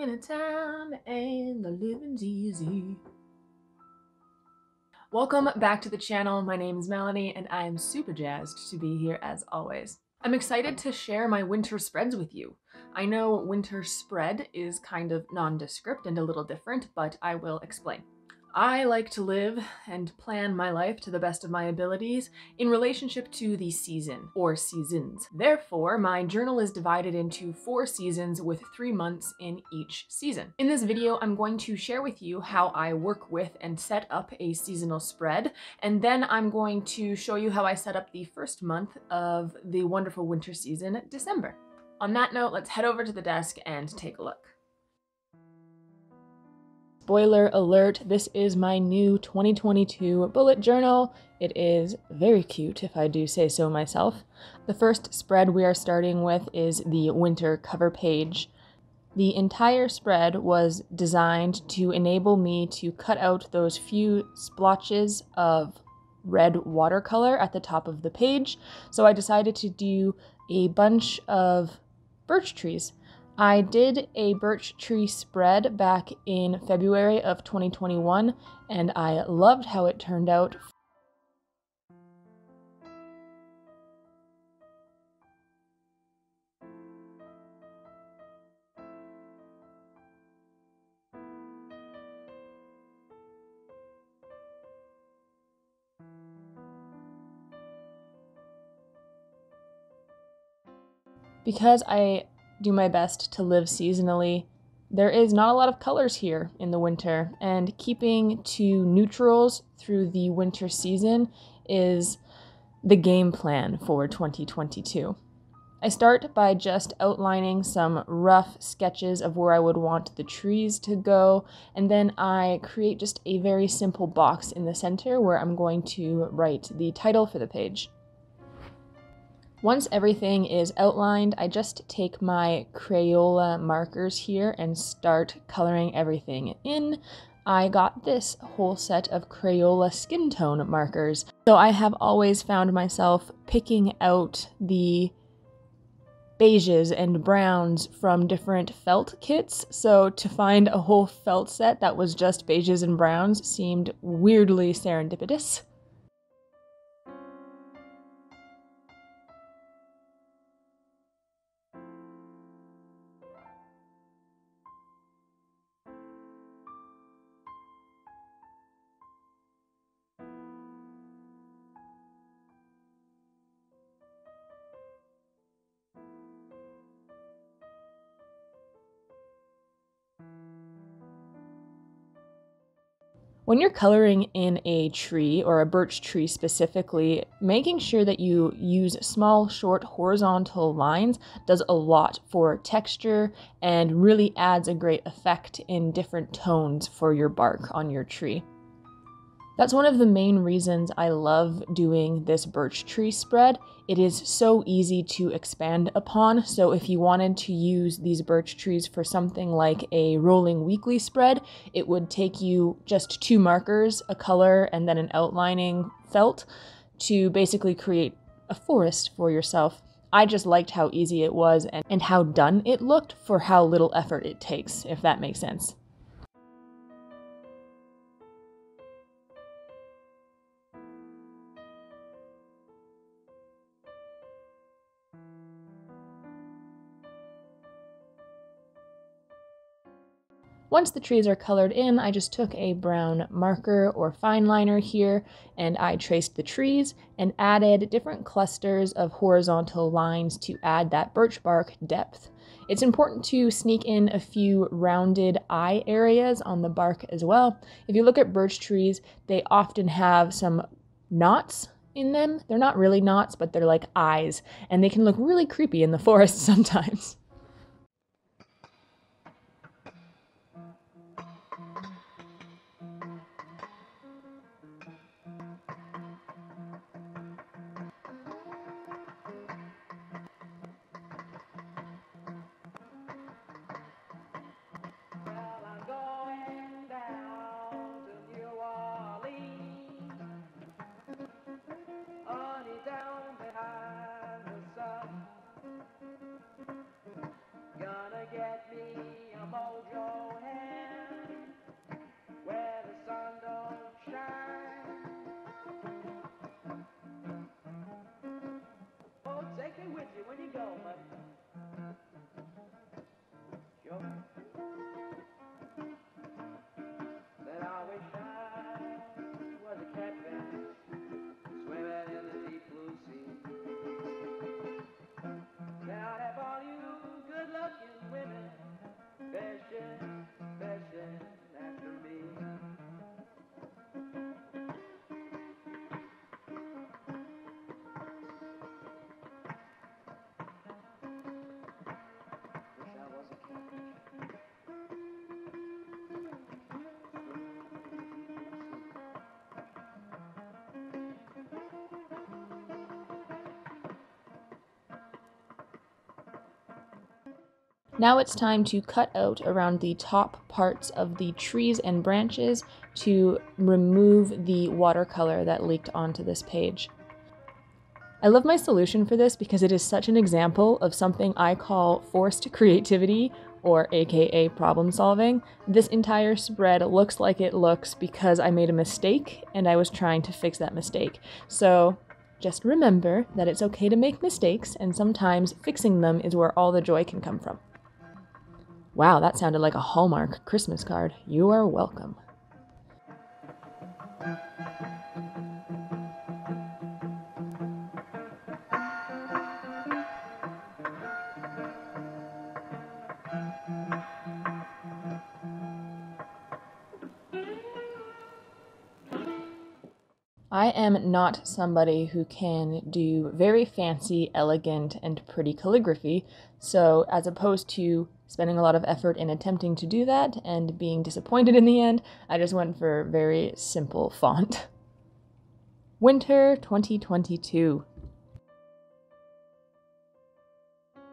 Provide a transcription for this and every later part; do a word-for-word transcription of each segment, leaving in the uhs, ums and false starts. winter time and the living's easy. Welcome back to the channel. My name is Melanie and I am super jazzed to be here as always. I'm excited to share my winter spreads with you. I know winter spread is kind of nondescript and a little different, but I will explain. I like to live and plan my life to the best of my abilities in relationship to the season, or seasons. Therefore, my journal is divided into four seasons with three months in each season. In this video, I'm going to share with you how I work with and set up a seasonal spread, and then I'm going to show you how I set up the first month of the wonderful winter season, December. On that note, let's head over to the desk and take a look. Spoiler alert, this is my new twenty twenty-two bullet journal. It is very cute, if I do say so myself. The first spread we are starting with is the winter cover page. The entire spread was designed to enable me to cut out those few splotches of red watercolor at the top of the page, so I decided to do a bunch of birch trees. I did a birch tree spread back in February of twenty twenty-one, and I loved how it turned out. Because I do my best to live seasonally, there is not a lot of colors here in the winter, and keeping to neutrals through the winter season is the game plan for twenty twenty-two. I start by just outlining some rough sketches of where I would want the trees to go, and then I create just a very simple box in the center where I'm going to write the title for the page. Once everything is outlined, I just take my Crayola markers here and start coloring everything in. I got this whole set of Crayola skin tone markers, so I have always found myself picking out the beiges and browns from different felt kits, so to find a whole felt set that was just beiges and browns seemed weirdly serendipitous. When you're coloring in a tree, or a birch tree specifically, making sure that you use small, short, horizontal lines does a lot for texture and really adds a great effect in different tones for your bark on your tree. That's one of the main reasons I love doing this birch tree spread. It is so easy to expand upon, so if you wanted to use these birch trees for something like a rolling weekly spread, it would take you just two markers, a color, and then an outlining felt to basically create a forest for yourself. I just liked how easy it was and, and how done it looked for how little effort it takes, if that makes sense. Once the trees are colored in, I just took a brown marker or fine liner here and I traced the trees and added different clusters of horizontal lines to add that birch bark depth. It's important to sneak in a few rounded eye areas on the bark as well. If you look at birch trees, they often have some knots in them. They're not really knots, but they're like eyes, and they can look really creepy in the forest sometimes. Now it's time to cut out around the top parts of the trees and branches to remove the watercolor that leaked onto this page. I love my solution for this because it is such an example of something I call forced creativity, or aka problem solving. This entire spread looks like it looks because I made a mistake and I was trying to fix that mistake. So just remember that it's okay to make mistakes, and sometimes fixing them is where all the joy can come from. Wow, that sounded like a Hallmark Christmas card. You are welcome. I am not somebody who can do very fancy, elegant, and pretty calligraphy, so as opposed to spending a lot of effort in attempting to do that and being disappointed in the end, I just went for very simple font. Winter twenty twenty-two.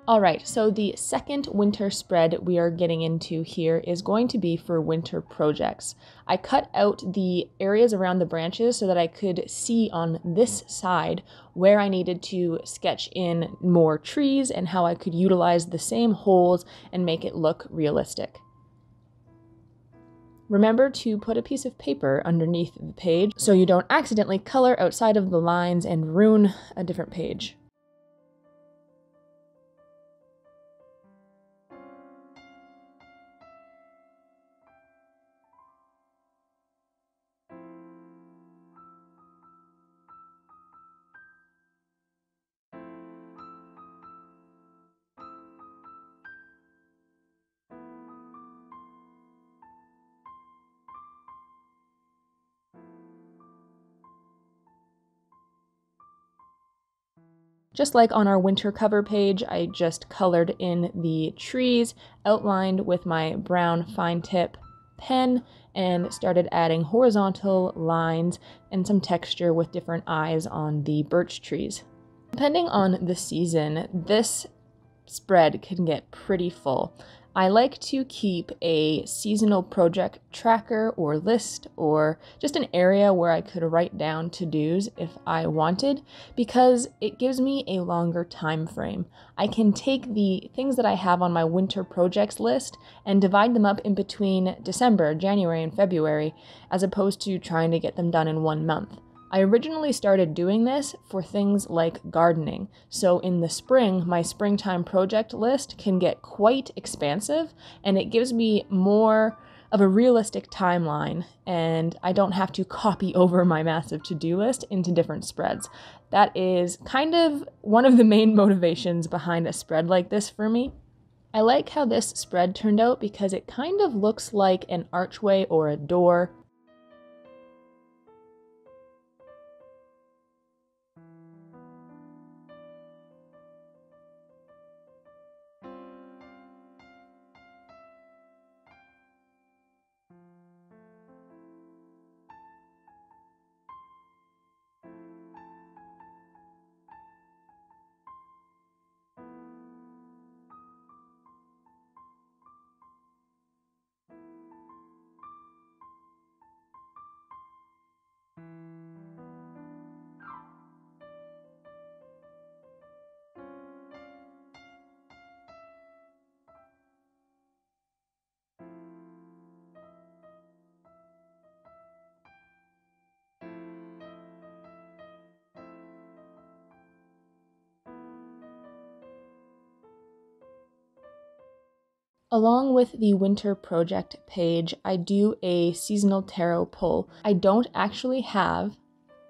Alright, so the second winter spread we are getting into here is going to be for winter projects. I cut out the areas around the branches so that I could see on this side where I needed to sketch in more trees and how I could utilize the same holes and make it look realistic. Remember to put a piece of paper underneath the page so you don't accidentally color outside of the lines and ruin a different page. Just like on our winter cover page, I just colored in the trees, outlined with my brown fine tip pen, and started adding horizontal lines and some texture with different eyes on the birch trees. Depending on the season, this spread can get pretty full. I like to keep a seasonal project tracker or list, or just an area where I could write down to-dos if I wanted, because it gives me a longer time frame. I can take the things that I have on my winter projects list and divide them up in between December, January, and February, as opposed to trying to get them done in one month. I originally started doing this for things like gardening, so in the spring, my springtime project list can get quite expansive, and it gives me more of a realistic timeline, and I don't have to copy over my massive to-do list into different spreads. That is kind of one of the main motivations behind a spread like this for me. I like how this spread turned out because it kind of looks like an archway or a door. Along with the winter project page, I do a seasonal tarot pull. I don't actually have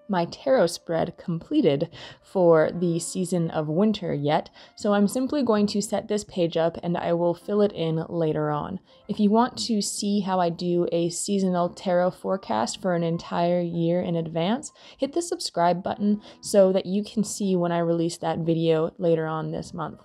my tarot spread completed for the season of winter yet, so I'm simply going to set this page up and I will fill it in later on. If you want to see how I do a seasonal tarot forecast for an entire year in advance, hit the subscribe button so that you can see when I release that video later on this month.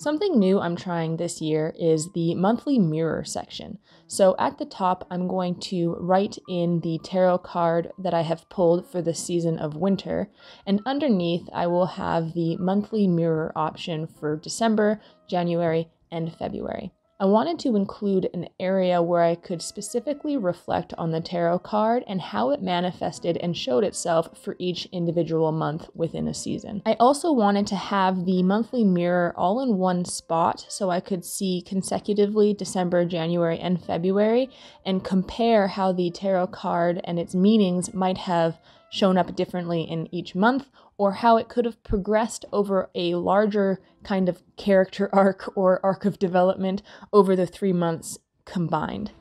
Something new I'm trying this year is the monthly mirror section. So at the top, I'm going to write in the tarot card that I have pulled for the season of winter, and underneath I will have the monthly mirror option for December, January, and February. I wanted to include an area where I could specifically reflect on the tarot card and how it manifested and showed itself for each individual month within a season. I also wanted to have the monthly mirror all in one spot so I could see consecutively December, January, and February and compare how the tarot card and its meanings might have shown up differently in each month, or how it could have progressed over a larger kind of character arc or arc of development over the three months combined.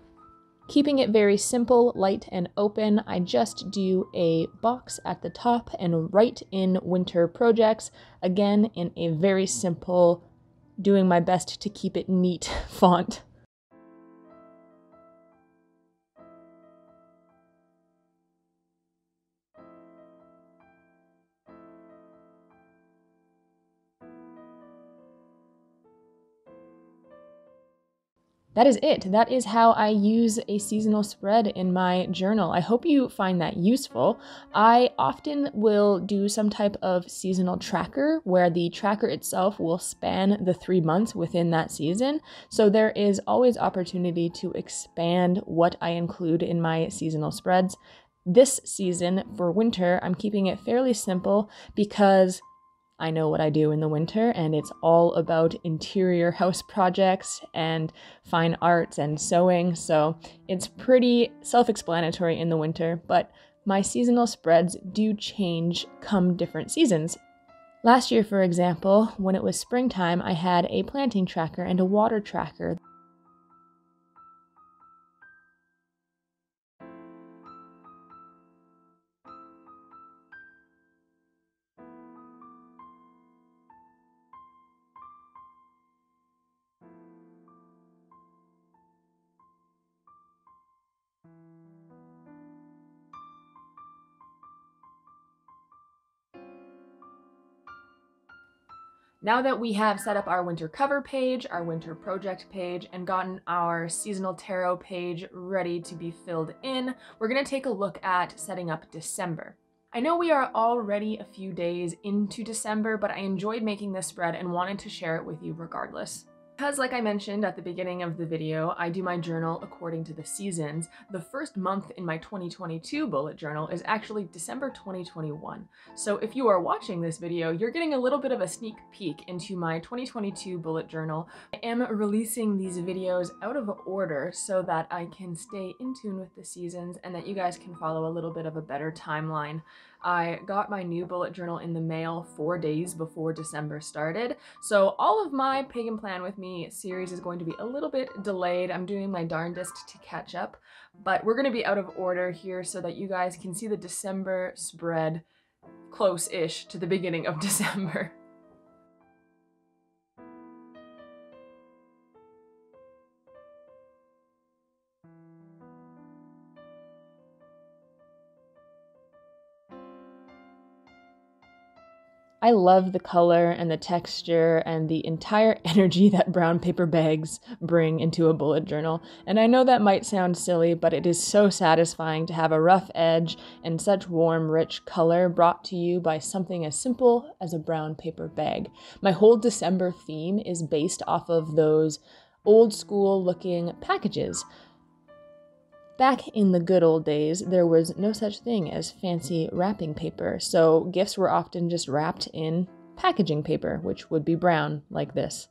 Keeping it very simple, light, and open, I just do a box at the top and write in winter projects, again in a very simple, doing my best to keep it neat font. That is it. That is how I use a seasonal spread in my journal. I hope you find that useful. I often will do some type of seasonal tracker where the tracker itself will span the three months within that season. So there is always opportunity to expand what I include in my seasonal spreads. This season for winter, I'm keeping it fairly simple because I know what I do in the winter, and it's all about interior house projects and fine arts and sewing, so it's pretty self-explanatory in the winter, but my seasonal spreads do change come different seasons. Last year, for example, when it was springtime, I had a planting tracker and a water tracker. Now that we have set up our winter cover page, our winter project page, and gotten our seasonal tarot page ready to be filled in, we're going to take a look at setting up December. I know we are already a few days into December, but I enjoyed making this spread and wanted to share it with you regardless. Because, like I mentioned at the beginning of the video, I do my journal according to the seasons, the first month in my twenty twenty-two bullet journal is actually December twenty twenty-one. So if you are watching this video, you're getting a little bit of a sneak peek into my twenty twenty-two bullet journal. I am releasing these videos out of order so that I can stay in tune with the seasons and that you guys can follow a little bit of a better timeline. I got my new bullet journal in the mail four days before December started, so all of my Pagan Plan With Me series is going to be a little bit delayed. I'm doing my darndest to catch up, but we're going to be out of order here so that you guys can see the December spread close-ish to the beginning of December. I love the color and the texture and the entire energy that brown paper bags bring into a bullet journal. And I know that might sound silly, but it is so satisfying to have a rough edge and such warm, rich color brought to you by something as simple as a brown paper bag. My whole December theme is based off of those old school looking packages. Back in the good old days, there was no such thing as fancy wrapping paper, so gifts were often just wrapped in packaging paper, which would be brown like this.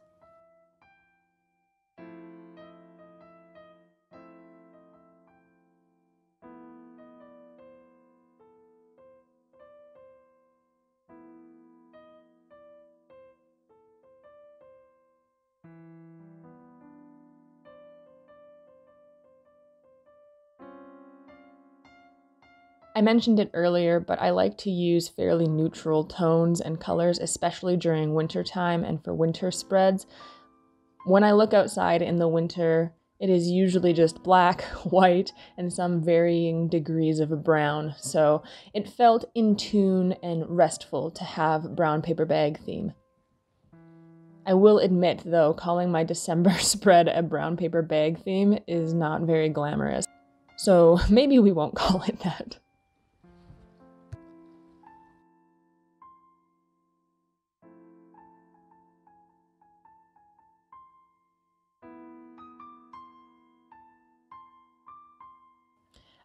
I mentioned it earlier, but I like to use fairly neutral tones and colors, especially during winter time and for winter spreads. When I look outside in the winter, it is usually just black, white, and some varying degrees of brown, so it felt in tune and restful to have brown paper bag theme. I will admit, though, calling my December spread a brown paper bag theme is not very glamorous, so maybe we won't call it that.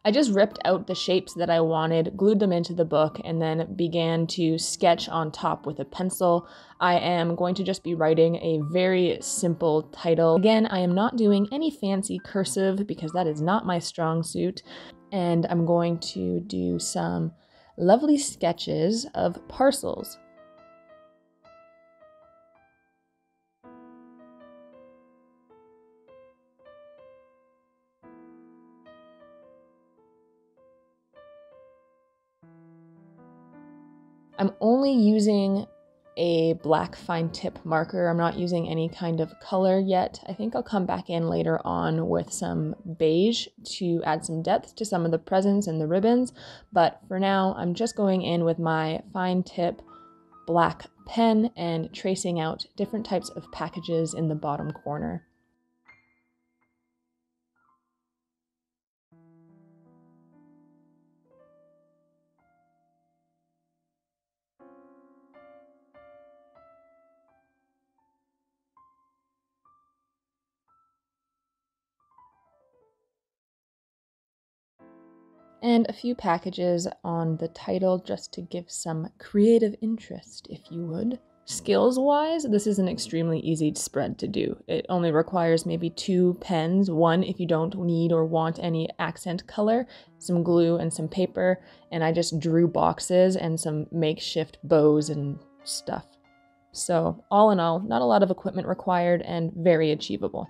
I just ripped out the shapes that I wanted, glued them into the book, and then began to sketch on top with a pencil. I am going to just be writing a very simple title. Again, I am not doing any fancy cursive because that is not my strong suit. And I'm going to do some lovely sketches of parcels. I'm only using a black fine tip marker. I'm not using any kind of color yet. I think I'll come back in later on with some beige to add some depth to some of the presents and the ribbons. But for now, I'm just going in with my fine tip black pen and tracing out different types of packages in the bottom corner. And a few packages on the title just to give some creative interest, if you would. Skills-wise, this is an extremely easy spread to do. It only requires maybe two pens, one if you don't need or want any accent color, some glue and some paper, and I just drew boxes and some makeshift bows and stuff. So, all in all, not a lot of equipment required and very achievable.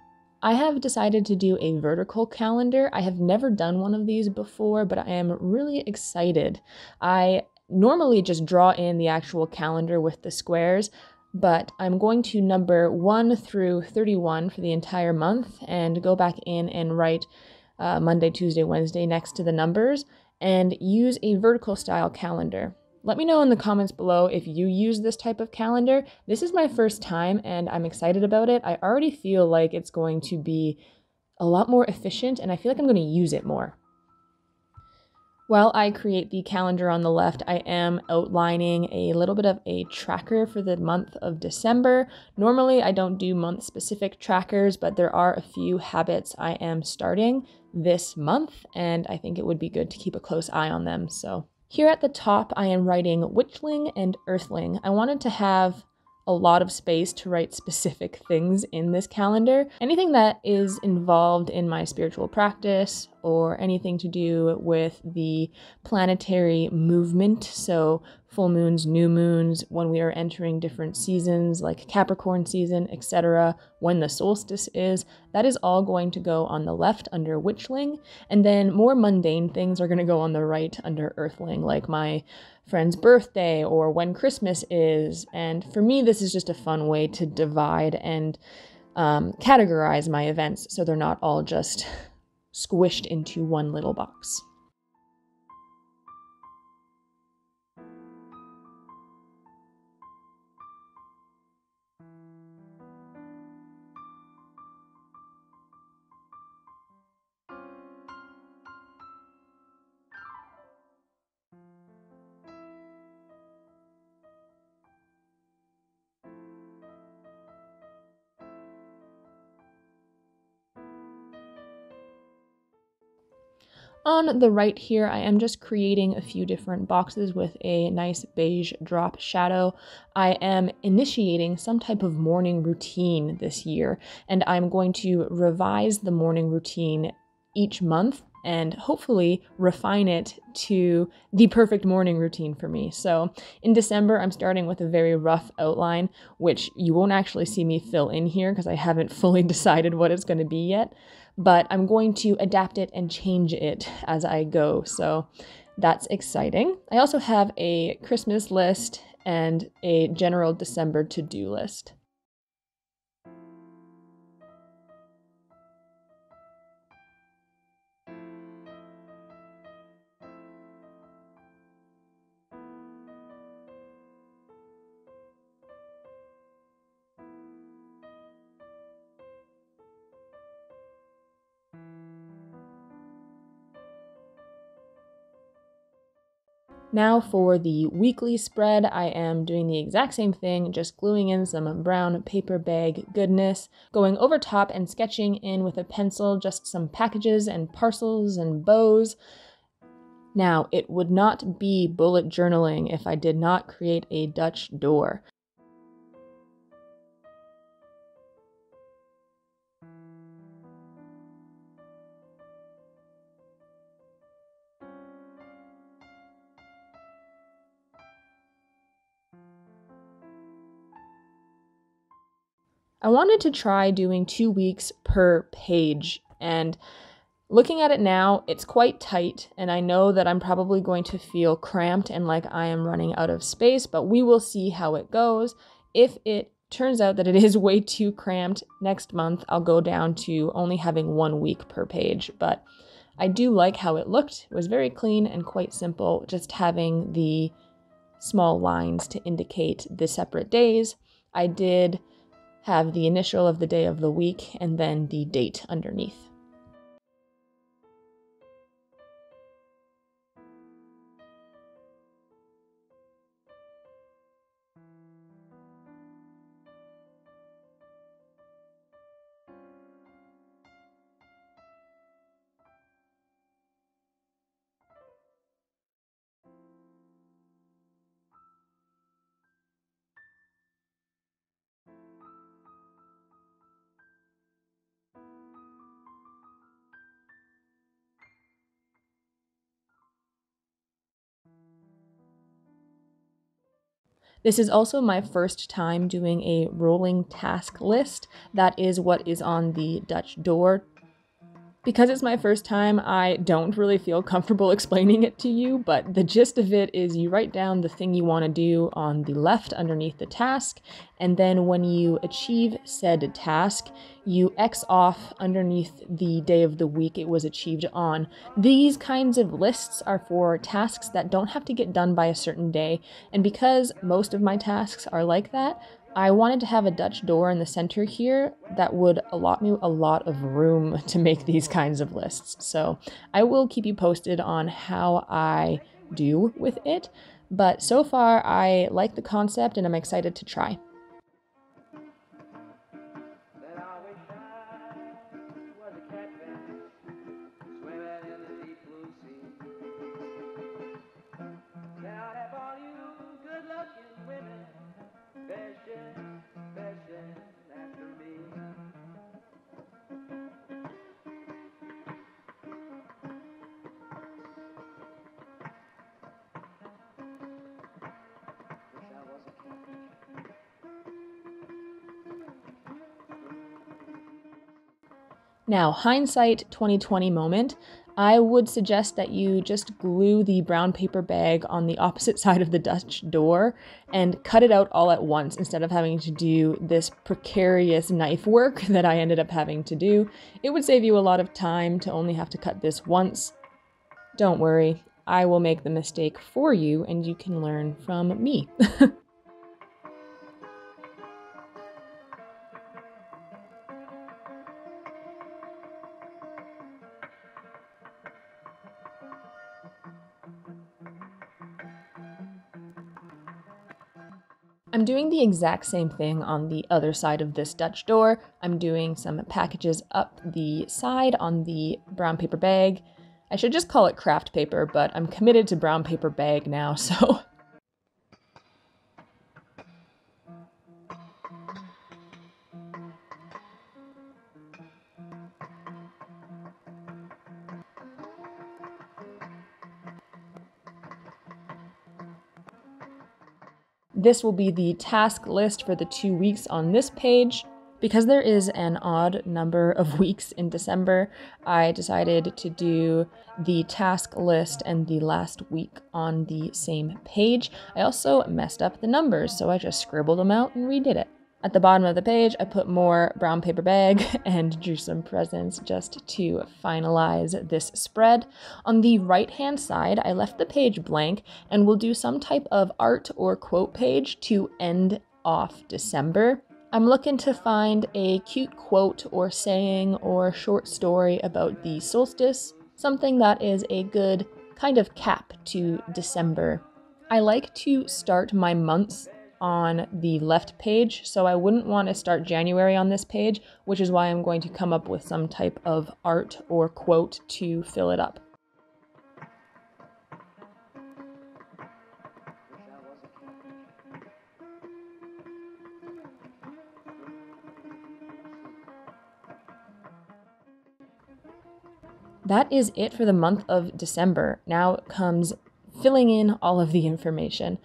I have decided to do a vertical calendar. I have never done one of these before, but I am really excited. I normally just draw in the actual calendar with the squares, but I'm going to number one through thirty-one for the entire month and go back in and write uh, Monday, Tuesday, Wednesday next to the numbers and use a vertical style calendar. Let me know in the comments below if you use this type of calendar. This is my first time and I'm excited about it. I already feel like it's going to be a lot more efficient and I feel like I'm going to use it more. While I create the calendar on the left, I am outlining a little bit of a tracker for the month of December. Normally, I don't do month-specific trackers, but there are a few habits I am starting this month, and I think it would be good to keep a close eye on them, so... Here at the top, I am writing Witchling and Earthling. I wanted to have a lot of space to write specific things in this calendar. Anything that is involved in my spiritual practice or anything to do with the planetary movement. So full moons, new moons, when we are entering different seasons like Capricorn season, et cetera, when the solstice is, that is all going to go on the left under Witchling, and then more mundane things are going to go on the right under Earthling, like my friend's birthday or when Christmas is, and for me this is just a fun way to divide and um, categorize my events so they're not all just squished into one little box. On the right here, I am just creating a few different boxes with a nice beige drop shadow. I am initiating some type of morning routine this year, and I'm going to revise the morning routine each month and hopefully refine it to the perfect morning routine for me. So in December, I'm starting with a very rough outline, which you won't actually see me fill in here because I haven't fully decided what it's going to be yet, but I'm going to adapt it and change it as I go. So that's exciting. I also have a Christmas list and a general December to-do list. Now for the weekly spread, I am doing the exact same thing, just gluing in some brown paper bag goodness, going over top and sketching in with a pencil just some packages and parcels and bows. Now, it would not be bullet journaling if I did not create a Dutch door. I wanted to try doing two weeks per page, and looking at it now, it's quite tight, and I know that I'm probably going to feel cramped and like I am running out of space, but we will see how it goes. If it turns out that it is way too cramped, next month I'll go down to only having one week per page, but I do like how it looked. It was very clean and quite simple, just having the small lines to indicate the separate days. I did have the initial of the day of the week and then the date underneath. This is also my first time doing a rolling task list. That is what is on the Dutch door. Because it's my first time, I don't really feel comfortable explaining it to you, but the gist of it is you write down the thing you want to do on the left underneath the task, and then when you achieve said task, you X off underneath the day of the week it was achieved on. These kinds of lists are for tasks that don't have to get done by a certain day, and because most of my tasks are like that, I wanted to have a Dutch door in the center here that would allot me a lot of room to make these kinds of lists. So I will keep you posted on how I do with it, but so far I like the concept and I'm excited to try. Now, hindsight twenty twenty moment, I would suggest that you just glue the brown paper bag on the opposite side of the Dutch door and cut it out all at once instead of having to do this precarious knife work that I ended up having to do. It would save you a lot of time to only have to cut this once. Don't worry, I will make the mistake for you and you can learn from me. I'm doing the exact same thing on the other side of this Dutch door. I'm doing some packages up the side on the brown paper bag. I should just call it craft paper, but I'm committed to brown paper bag now, so. This will be the task list for the two weeks on this page. Because there is an odd number of weeks in December, I decided to do the task list and the last week on the same page. I also messed up the numbers, so I just scribbled them out and redid it. At the bottom of the page, I put more brown paper bag and drew some presents just to finalize this spread. On the right-hand side, I left the page blank and will do some type of art or quote page to end off December. I'm looking to find a cute quote or saying or short story about the solstice, something that is a good kind of cap to December. I like to start my months on the left page, so I wouldn't want to start January on this page, which is why I'm going to come up with some type of art or quote to fill it up. That is it for the month of December. Now comes filling in all of the information.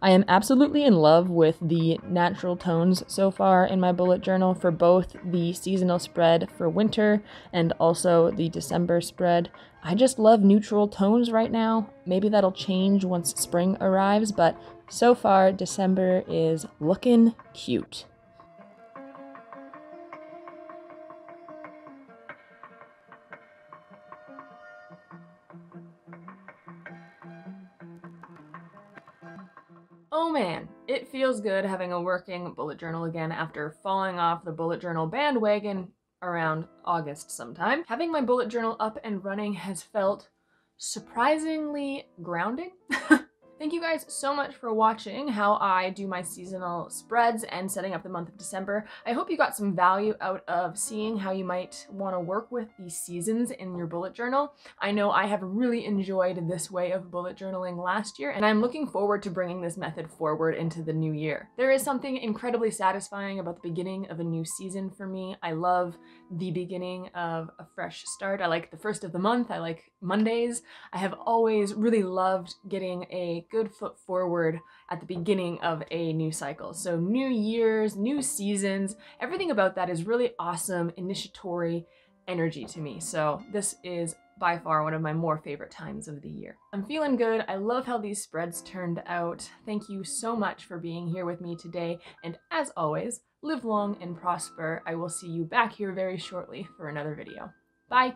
I am absolutely in love with the natural tones so far in my bullet journal for both the seasonal spread for winter and also the December spread. I just love neutral tones right now. Maybe that'll change once spring arrives, but so far December is looking cute. Oh man, it feels good having a working bullet journal again after falling off the bullet journal bandwagon around August sometime. Having my bullet journal up and running has felt surprisingly grounding. Thank you guys so much for watching how I do my seasonal spreads and setting up the month of December. I hope you got some value out of seeing how you might want to work with the seasons in your bullet journal. I know I have really enjoyed this way of bullet journaling last year, and I'm looking forward to bringing this method forward into the new year. There is something incredibly satisfying about the beginning of a new season for me. I love the beginning of a fresh start. I like the first of the month. I like Mondays. I have always really loved getting a good foot forward at the beginning of a new cycle. So new years, new seasons, everything about that is really awesome, initiatory energy to me. So this is by far one of my more favorite times of the year. I'm feeling good. I love how these spreads turned out. Thank you so much for being here with me today. And as always, live long and prosper. I will see you back here very shortly for another video. Bye.